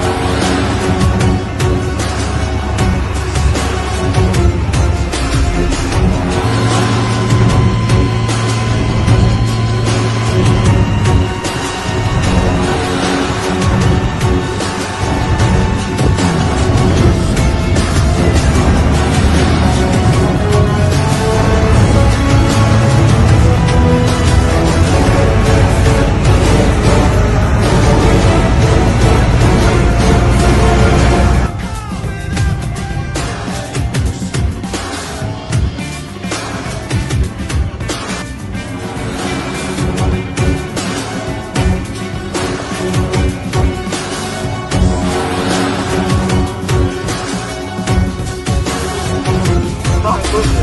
nak.